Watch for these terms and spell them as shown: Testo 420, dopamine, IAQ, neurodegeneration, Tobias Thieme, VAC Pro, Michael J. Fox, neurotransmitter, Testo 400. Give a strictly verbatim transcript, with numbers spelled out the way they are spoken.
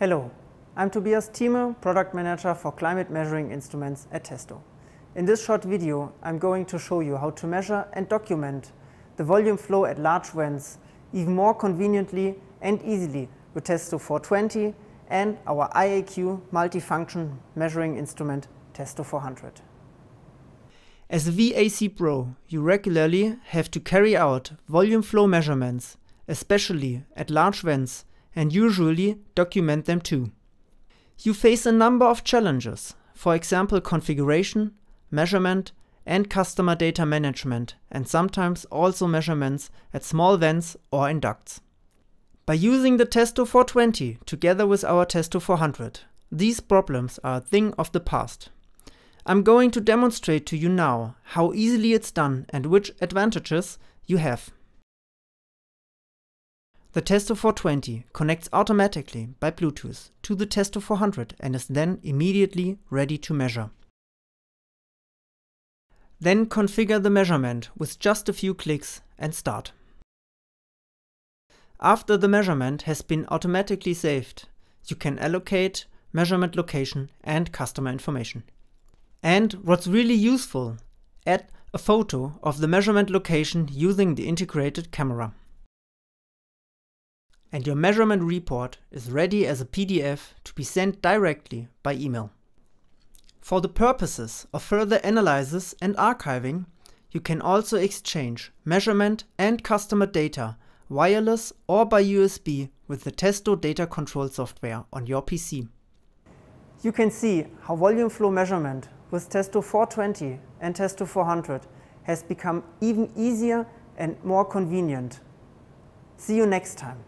Hello, I'm Tobias Thieme, Product Manager for Climate Measuring Instruments at Testo. In this short video, I'm going to show you how to measure and document the volume flow at large vents even more conveniently and easily with Testo four twenty and our I A Q multifunction measuring instrument Testo four hundred. As a V A C Pro, you regularly have to carry out volume flow measurements, especially at large vents, and usually document them too. You face a number of challenges, for example configuration, measurement and customer data management, and sometimes also measurements at small vents or in ducts. By using the Testo four twenty together with our Testo four hundred, these problems are a thing of the past. I'm going to demonstrate to you now how easily it's done and which advantages you have. The Testo four twenty connects automatically by Bluetooth to the Testo four hundred and is then immediately ready to measure. Then configure the measurement with just a few clicks and start. After the measurement has been automatically saved, you can allocate measurement location and customer information. And what's really useful, add a photo of the measurement location using the integrated camera. And your measurement report is ready as a P D F to be sent directly by email. For the purposes of further analysis and archiving, you can also exchange measurement and customer data wireless or by U S B with the Testo data control software on your P C. You can see how volume flow measurement with Testo four twenty and Testo four hundred has become even easier and more convenient. See you next time.